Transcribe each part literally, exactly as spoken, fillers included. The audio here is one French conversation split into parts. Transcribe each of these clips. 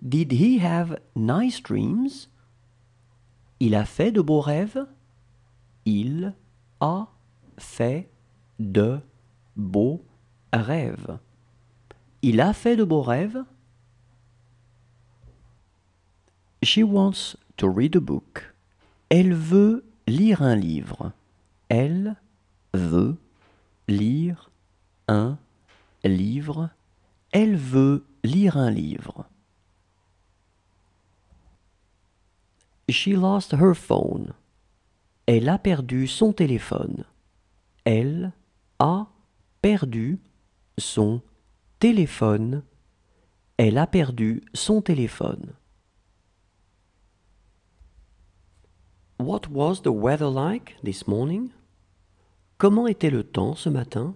Did he have nice dreams? Il a fait de beaux rêves. Il a fait de beaux rêves. Il a fait de beaux rêves. She wants to read a book. Elle veut lire un livre. Elle veut lire un livre. Elle veut lire un livre. She lost her phone. Elle a perdu son téléphone. Elle a perdu son téléphone. Elle a perdu son téléphone. What was the weather like this morning? Comment était le temps ce matin?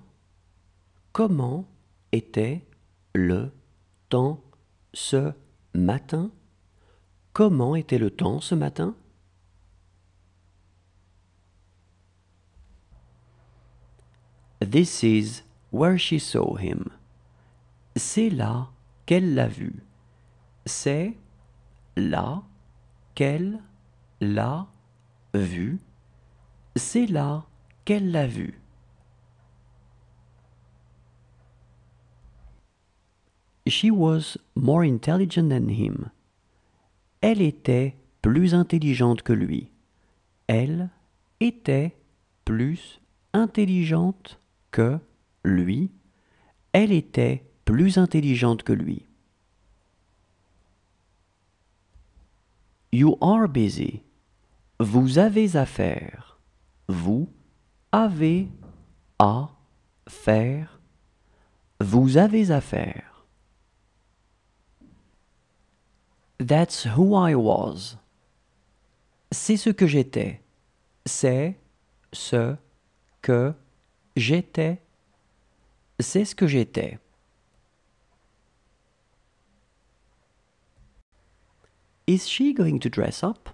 Comment était le temps ce matin? Comment était le temps ce matin? This is where she saw him. C'est là qu'elle l'a vu. C'est là qu'elle l'a vu. C'est là qu'elle l'a vu. She was more intelligent than him. Elle était plus intelligente que lui. Elle était plus intelligente que lui. Elle était plus intelligente que lui. You are busy. Vous avez à faire. Vous avez à faire. Vous avez à faire. That's who I was. C'est ce que j'étais. C'est ce que j'étais. C'est ce que j'étais. Is she going to dress up?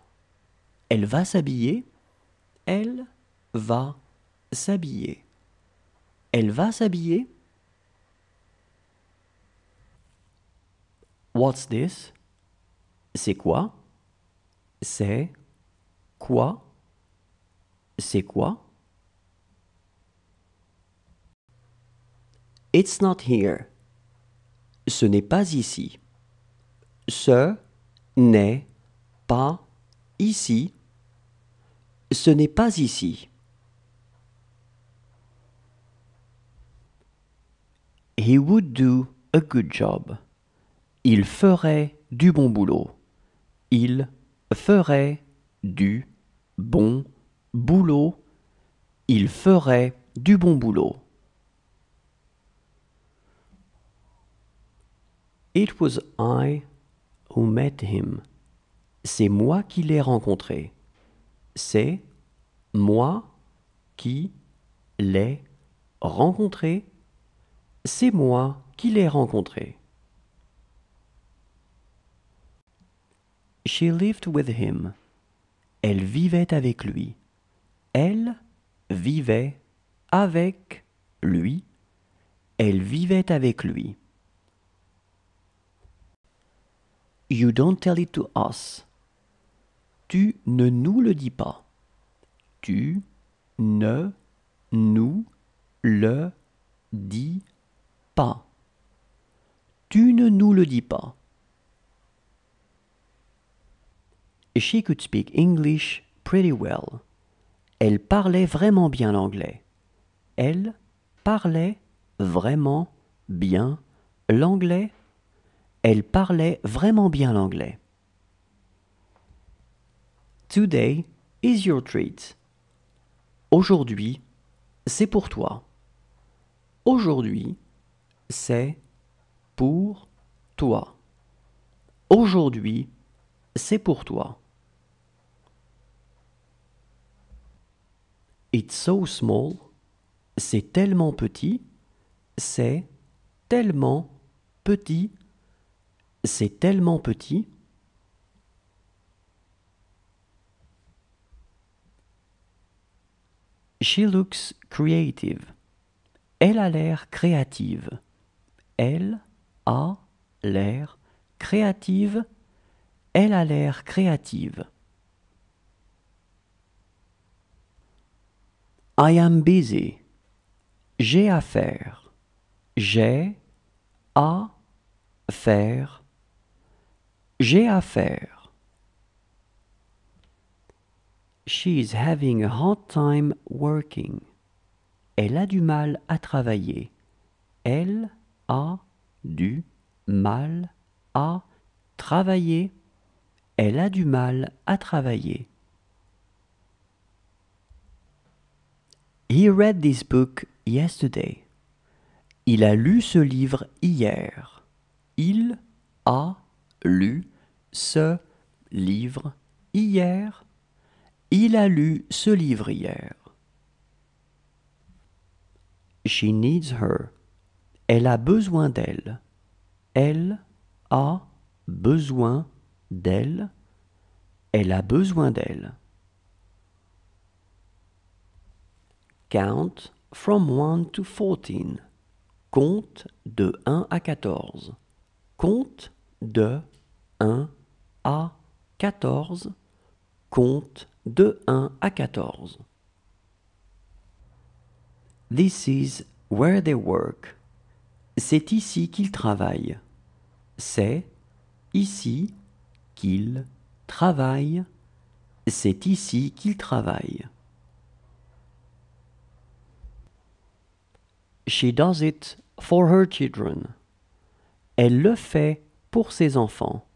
Elle va s'habiller. Elle va s'habiller. Elle va s'habiller. What's this? C'est quoi? C'est quoi? C'est quoi? It's not here. Ce n'est pas ici. Ce n'est pas ici. Ce n'est pas ici. He would do a good job. Il ferait du bon boulot. Il ferait du bon boulot. Il ferait du bon boulot. It was I who met him. C'est moi qui l'ai rencontré. C'est moi qui l'ai rencontré. C'est moi qui l'ai rencontré. She lived with him. Elle vivait avec lui. Elle vivait avec lui. Elle vivait avec lui. You don't tell it to us. Tu ne nous le dis pas. Tu ne nous le dis pas. Tu ne nous le dis pas. She could speak English pretty well. Elle parlait vraiment bien l'anglais. Elle parlait vraiment bien l'anglais. Elle parlait vraiment bien l'anglais. Today is your treat. Aujourd'hui, c'est pour toi. Aujourd'hui, c'est pour toi. Aujourd'hui, c'est pour toi. It's so small. C'est tellement petit. C'est tellement petit. C'est tellement petit. She looks creative. Elle a l'air créative. Elle a l'air créative, elle a l'air créative. I am busy. J'ai à faire. J'ai à faire. J'ai à faire. She is having a hard time working. Elle a du mal à travailler. Elle a du mal à travailler. Elle a du mal à travailler. He read this book yesterday. Il a lu ce livre hier. Il a lu ce livre hier. Il a lu ce livre hier. She needs her. Elle a besoin d'elle. Elle a besoin d'elle. Elle a besoin d'elle. Count from one to fourteen. Compte de un à quatorze. Compte de un à quatorze. Compte de un à quatorze. This is where they work. C'est ici qu'ils travaillent. C'est ici qu'ils travaillent. C'est ici qu'ils travaillent. She does it for her children. Elle le fait pour ses enfants.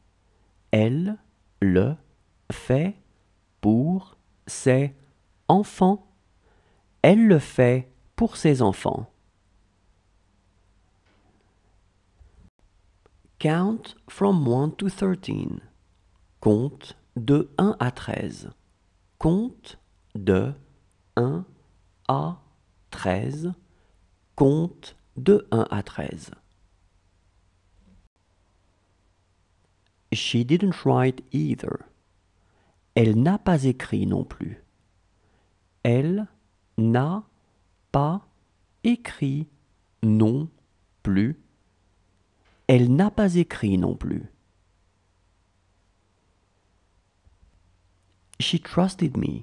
Elle le fait pour ses enfants. Elle le fait pour ses enfants. Count from one to thirteen. Compte de un à treize. Compte de un à treize. Compte de un à treize. She didn't write either. Elle n'a pas écrit non plus. Elle n'a pas écrit non plus. Elle n'a pas écrit non plus. She trusted me.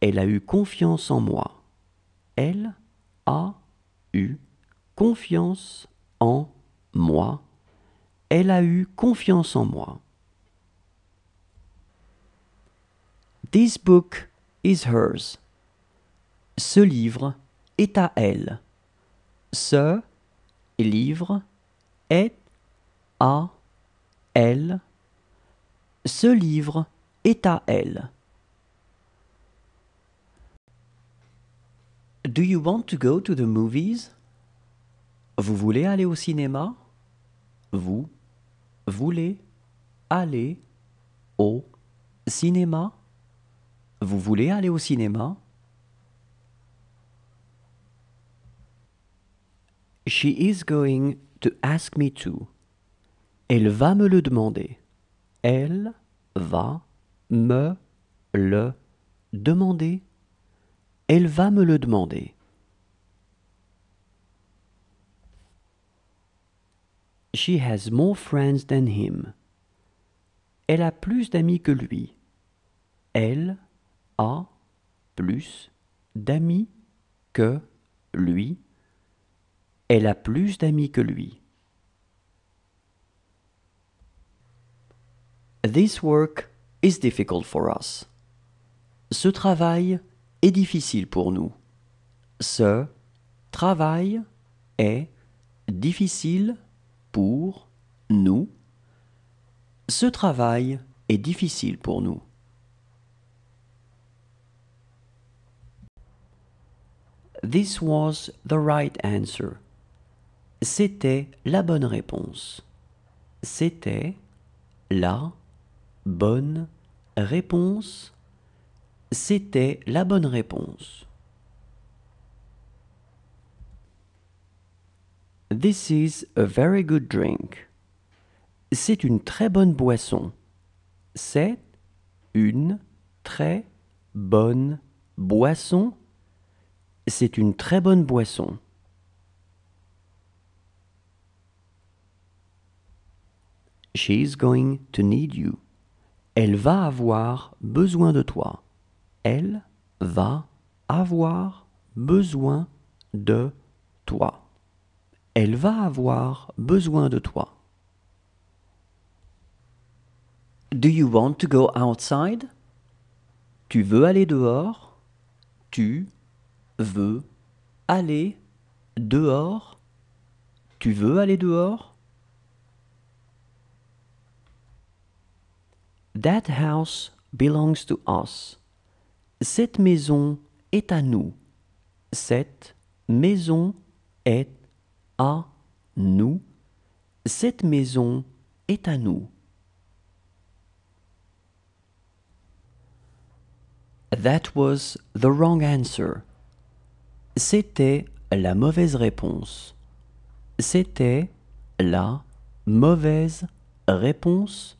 Elle a eu confiance en moi. Elle a eu confiance en moi. Elle a eu confiance en moi. This book is hers. Ce livre est à elle. Ce livre est à elle. Ce livre est à elle. Do you want to go to the movies? Vous voulez aller au cinéma? Vous voulez aller au cinéma? Vous voulez aller au cinéma? She is going to ask me to. Elle va me le demander. Elle va me le demander. Elle va me le demander. She has more friends than him. Elle a plus d'amis que lui. Elle a plus d'amis que lui. Elle a plus d'amis que lui. This work is difficult for us. Ce travail est difficile pour nous. Ce travail est difficile pour nous. Ce travail est difficile pour nous. This was the right answer. C'était la bonne réponse. C'était la bonne réponse. C'était la bonne réponse. This is a very good drink. C'est une très bonne boisson. C'est une très bonne boisson. C'est une très bonne boisson. She's going to need you. Elle va avoir besoin de toi. Elle va avoir besoin de toi. Elle va avoir besoin de toi. Do you want to go outside? Tu veux aller dehors? Tu veux aller dehors? Tu veux aller dehors? That house belongs to us. Cette maison est à nous. Cette maison est à nous. Cette maison est à nous. That was the wrong answer. C'était la mauvaise réponse. C'était la mauvaise réponse.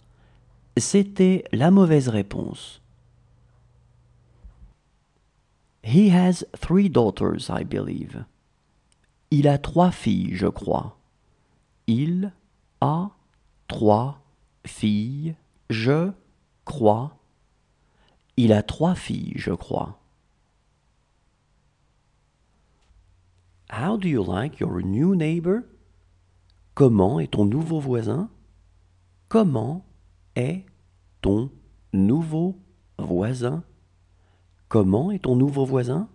C'était la mauvaise réponse. He has three daughters, I believe. Il a trois filles, je crois. Il a trois filles, je crois. Il a trois filles, je crois. How do you like your new neighbor? Comment est ton nouveau voisin? Comment est ton nouveau voisin? Comment est ton nouveau voisin?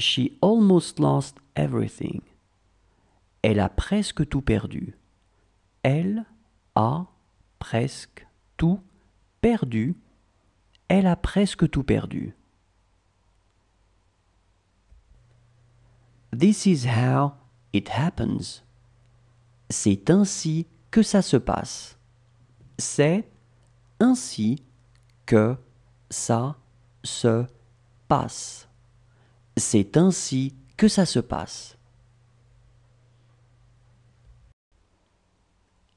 She almost lost everything. Elle a presque tout perdu. Elle a presque tout perdu. Elle a presque tout perdu. This is how it happens. C'est ainsi que ça se passe. C'est ainsi que ça se passe. C'est ainsi que ça se passe.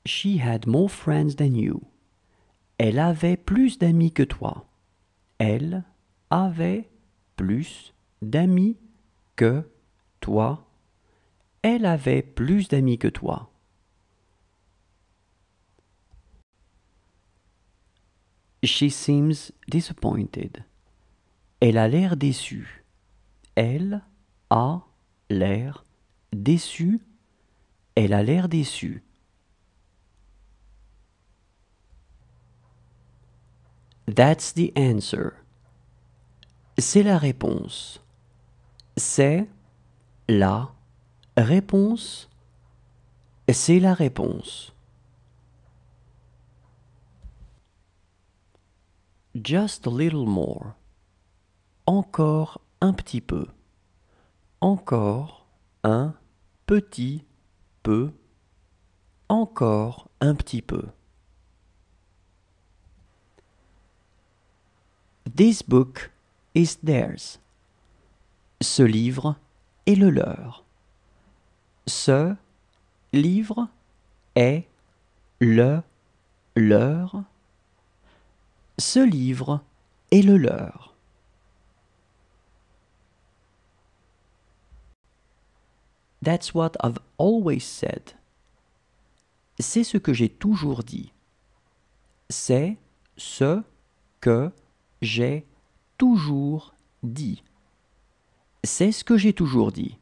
She had more friends than you. Elle avait plus d'amis que toi. Elle avait plus d'amis que toi. Elle avait plus d'amis que toi. She seems disappointed. Elle a l'air déçue. Elle a l'air déçue. Elle a l'air déçue. That's the answer. C'est la réponse. C'est la réponse. C'est la réponse. Just a little more. Encore un petit peu. Encore un petit peu. Encore un petit peu. This book is theirs. Ce livre est le leur. Ce livre est le leur. Ce livre est le leur. That's what I've always said. C'est ce que j'ai toujours dit. C'est ce que j'ai toujours dit. C'est ce que j'ai toujours dit.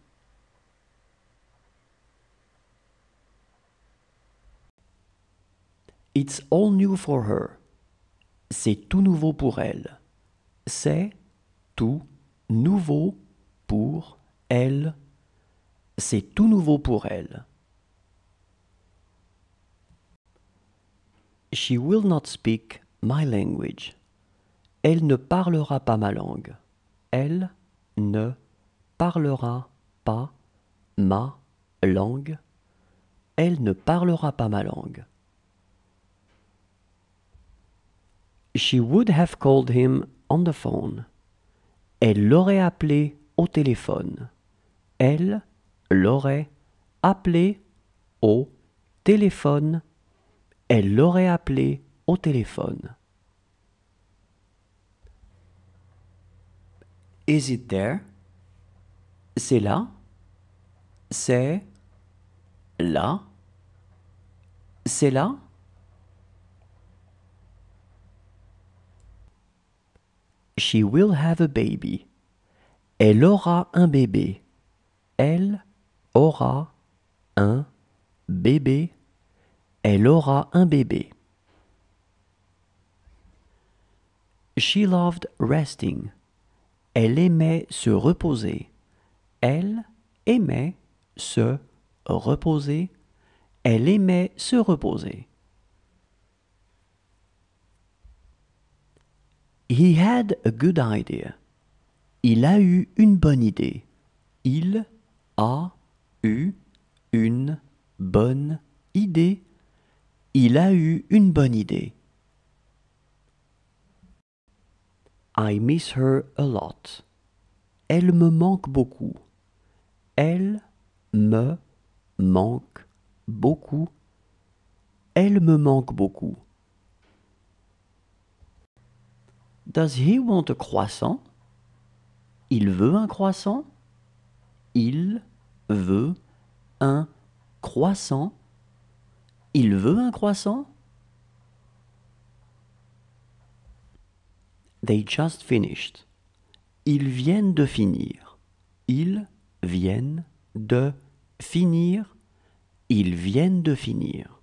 It's all new for her. C'est tout nouveau pour elle. C'est tout nouveau pour elle. C'est tout nouveau pour elle. She will not speak my language. Elle ne parlera pas ma langue. Elle ne parlera pas ma langue. Elle ne parlera pas ma langue. She would have called him on the phone. Elle l'aurait appelé au téléphone. Elle l'aurait appelé au téléphone. Elle l'aurait appelé au téléphone. Is it there? C'est là. C'est là, c'est là. She will have a baby. Elle aura un bébé. Elle aura un bébé. Elle aura un bébé. She loved resting. Elle aimait se reposer. Elle aimait se reposer. Elle aimait se reposer. He had a good idea. Il a eu une bonne idée. Il a eu une bonne idée. Il a eu une bonne idée. I miss her a lot. Elle me manque beaucoup. Elle me manque beaucoup. Elle me manque beaucoup. Does he want a croissant? Il veut un croissant. Il veut un croissant. Il veut un croissant. They just finished. Ils viennent de finir. Ils viennent de finir. Ils viennent de finir.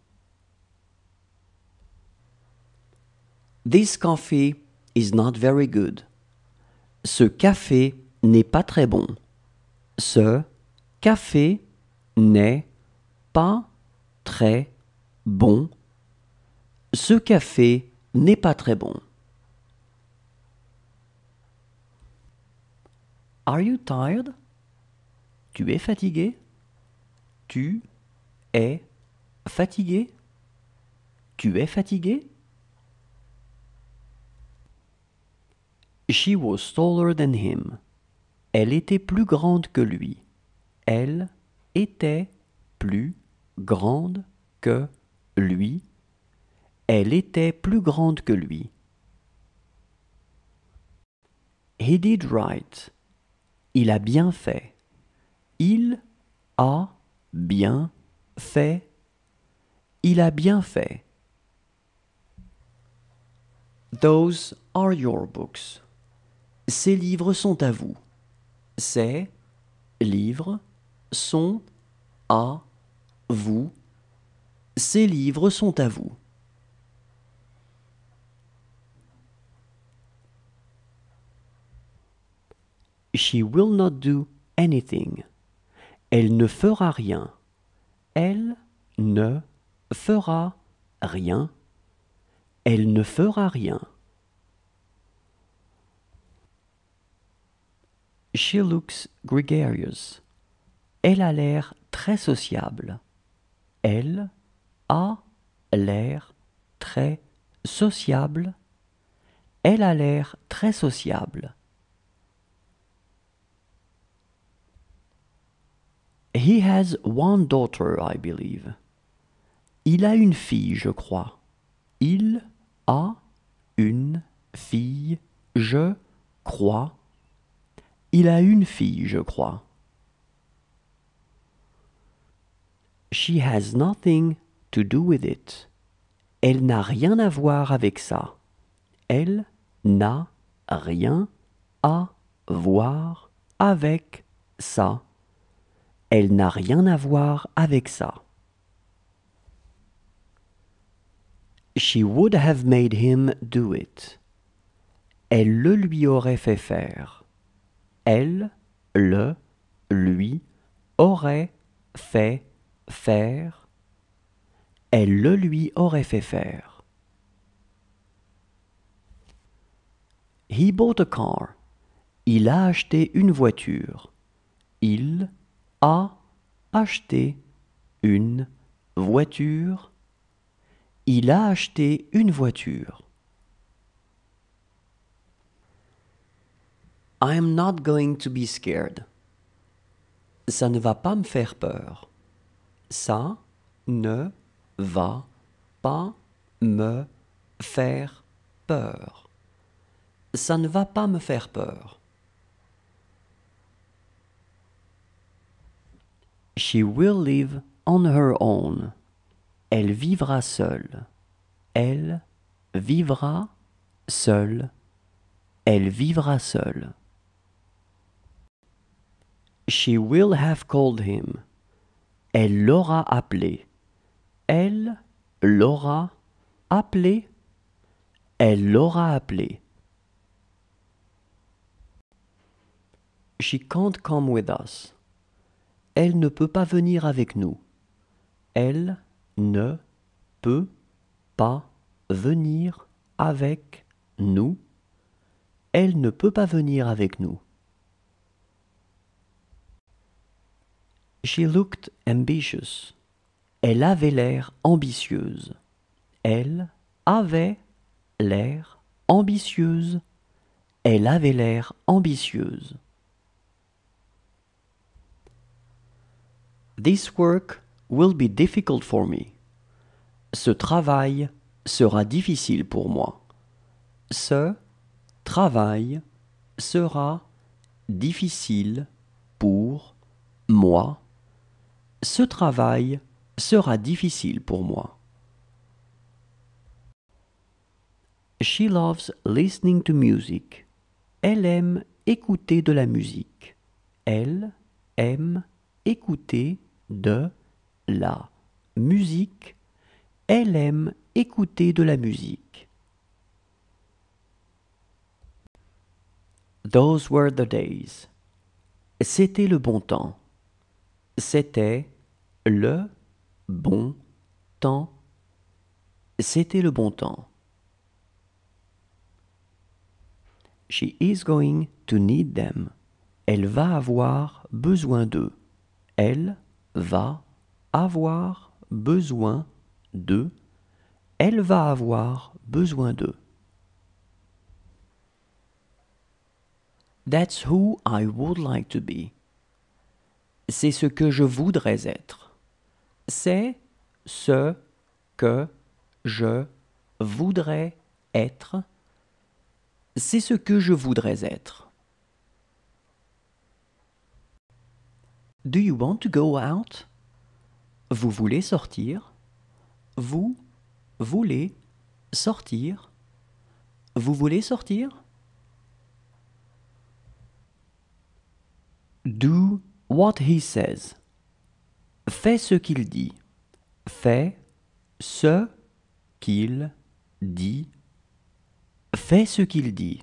This coffee is not very good. Ce café n'est pas très bon. Ce café n'est pas très bon. Ce café n'est pas très bon. Are you tired? Tu es fatigué? Tu es fatigué? Tu es fatigué? She was taller than him. Elle était plus grande que lui. Elle était plus grande que lui. Elle était plus grande que lui. He did right. Il a bien fait. Il a bien fait. Il a bien fait. Those are your books. Ces livres sont à vous. Ces livres sont à vous. Ces livres sont à vous. She will not do anything. Elle ne fera rien. Elle ne fera rien. Elle ne fera rien. She looks gregarious. Elle a l'air très sociable. Elle a l'air très sociable. Elle a l'air très sociable. He has one daughter, I believe. Il a une fille, je crois. Il a une fille, je crois. Il a une fille, je crois. She has nothing to do with it. Elle n'a rien à voir avec ça. Elle n'a rien à voir avec ça. Elle n'a rien à voir avec ça. She would have made him do it. Elle le lui aurait fait faire. Elle le lui aurait fait faire. Elle le lui aurait fait faire. He bought a car. Il a acheté une voiture. Il a acheté une voiture. Il a acheté une voiture. I'm not going to be scared. Ça ne va pas me faire peur. Ça ne va pas me faire peur. Ça ne va pas me faire peur. She will live on her own. Elle vivra seule. Elle vivra seule. Elle vivra seule. She will have called him. Elle l'aura appelé. Elle l'aura appelé. Elle l'aura appelé. She can't come with us. Elle ne peut pas venir avec nous. Elle ne peut pas venir avec nous. Elle ne peut pas venir avec nous. She looked ambitious. Elle avait l'air ambitieuse. Elle avait l'air ambitieuse. Elle avait l'air ambitieuse. This work will be difficult for me. Ce travail sera difficile pour moi. Ce travail sera difficile pour moi. Ce travail sera difficile pour moi. She loves listening to music. Elle aime écouter de la musique. Elle aime écouter de la musique. Elle aime écouter de la musique. Those were the days. C'était le bon temps. C'était le bon temps. C'était le bon temps. She is going to need them. Elle va avoir besoin d'eux. Elle va avoir besoin d'eux. Elle va avoir besoin d'eux. That's who I would like to be. C'est ce que je voudrais être. C'est ce que je voudrais être. C'est ce que je voudrais être. Do you want to go out? Vous voulez sortir? Vous voulez sortir? Vous voulez sortir? Do what he says. Fais ce qu'il dit. Fais ce qu'il dit. Fais ce qu'il dit.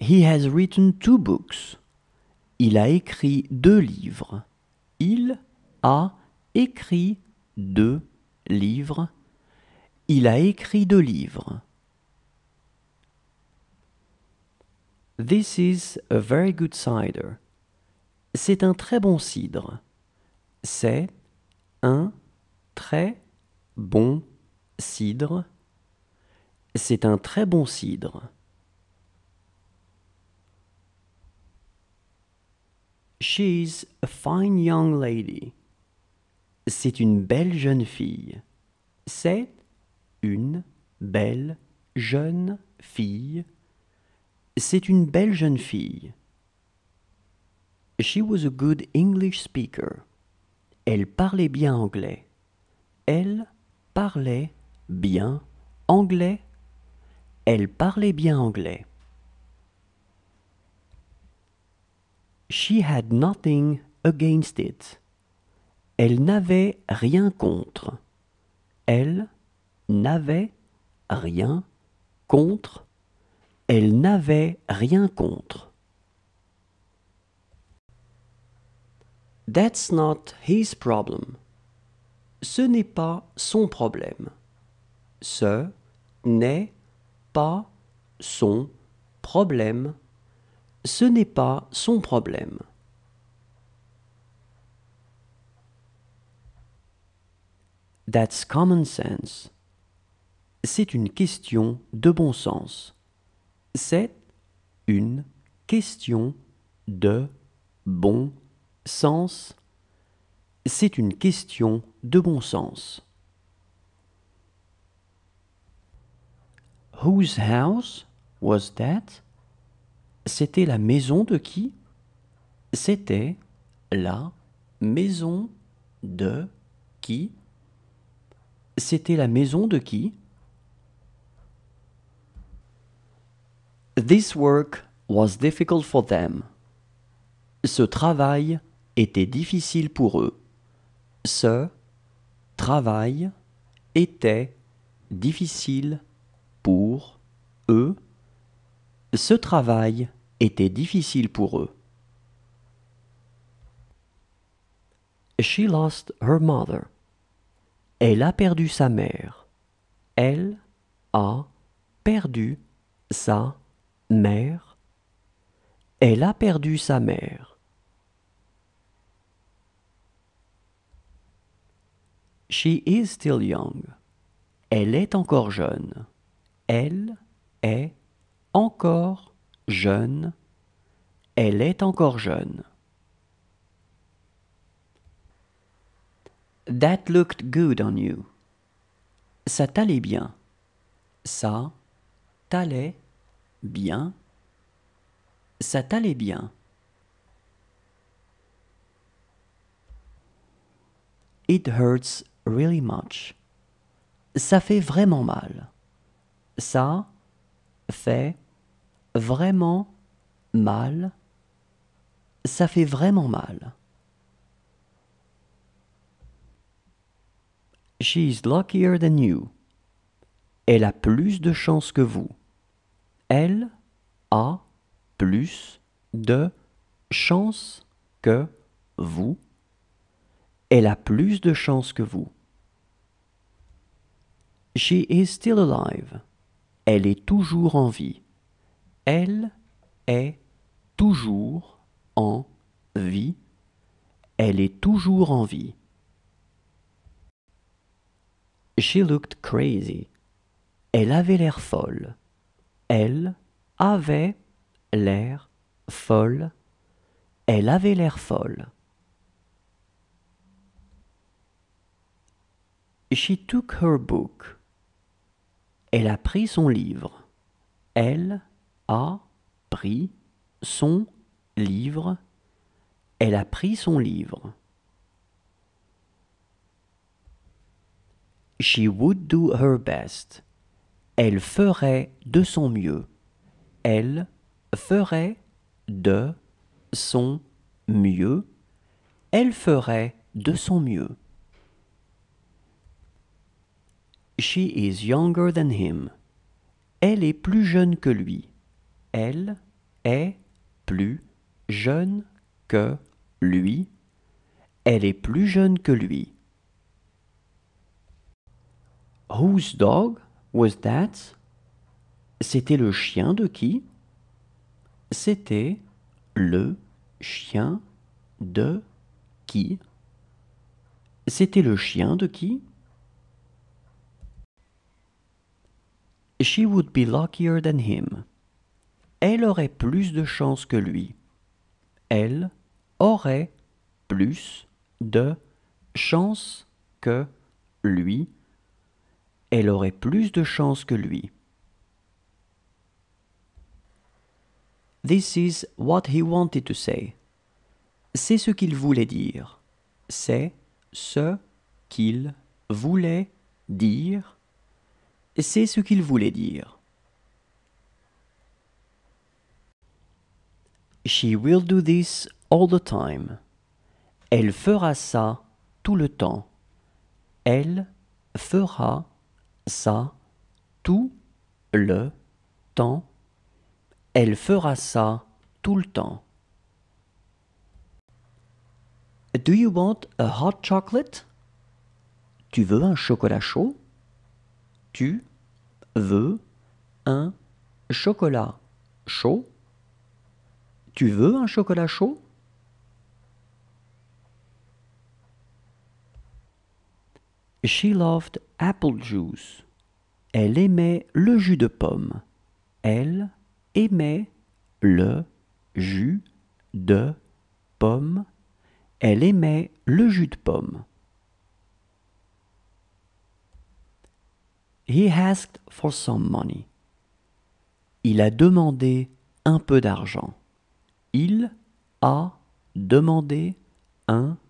He has written two books. Il a écrit deux livres. Il a écrit deux livres. Il a écrit deux livres. This is a very good cider. C'est un très bon cidre. C'est un très bon cidre. Cidre. C'est un très bon cidre. She's a fine young lady. C'est une belle jeune fille. C'est une belle jeune fille. C'est une belle jeune fille. She was a good English speaker. Elle parlait bien anglais. Elle parlait bien anglais. Elle parlait bien anglais. She had nothing against it. Elle n'avait rien contre. Elle n'avait rien contre. Elle n'avait rien contre. That's not his problem. Ce n'est pas son problème. Ce n'est pas son problème. Ce n'est pas son problème. That's common sense. C'est une question de bon sens. C'est une question de bon sens. C'est une question de bon sens. Whose house was that? C'était la maison de qui? C'était la maison de qui? C'était la maison de qui? This work was difficult for them. Ce travail était difficile pour eux. Ce travail était difficile pour eux. Ce travail était difficile pour eux. She lost her mother. Elle a perdu sa mère. Elle a perdu sa mère. Elle a perdu sa mère. She is still young. Elle est encore jeune. Elle est encore jeune. Elle est encore jeune. That looked good on you. Ça t'allait bien. Ça t'allait bien. Ça t'allait bien. It hurts really much. Ça fait vraiment mal. Ça fait vraiment mal. Ça fait vraiment mal. She is luckier than you. Elle a plus de chance que vous. Elle a plus de chance que vous. Elle a plus de chance que vous. She is still alive. Elle est toujours en vie. Elle est toujours en vie. Elle est toujours en vie. She looked crazy. Elle avait l'air folle. Elle avait l'air folle. Elle avait l'air folle. She took her book. Elle a pris son livre. Elle a pris son livre. Elle a pris son livre. She would do her best. Elle ferait de son mieux. Elle ferait de son mieux. Elle ferait de son mieux. She is younger than him. Elle est plus jeune que lui. Elle est plus jeune que lui. Elle est plus jeune que lui. Whose dog was that? C'était le chien de qui? C'était le chien de qui? C'était le chien de qui? She would be luckier than him. Elle aurait plus de chance que lui. Elle aurait plus de chance que lui. Elle aurait plus de chance que lui. This is what he wanted to say. C'est ce qu'il voulait dire. C'est ce qu'il voulait dire. C'est ce qu'il voulait dire. She will do this all the time. Elle fera ça tout le temps. Elle fera ça tout le temps. Elle fera ça tout le temps. Do you want a hot chocolate? Tu veux un chocolat chaud? Tu veux un chocolat chaud? Tu veux un chocolat chaud? She loved apple juice. Elle aimait le jus de pomme. Elle aimait le jus de pomme. Elle aimait le jus de pomme. He asked for some money. Il a demandé un peu d'argent. Il a demandé un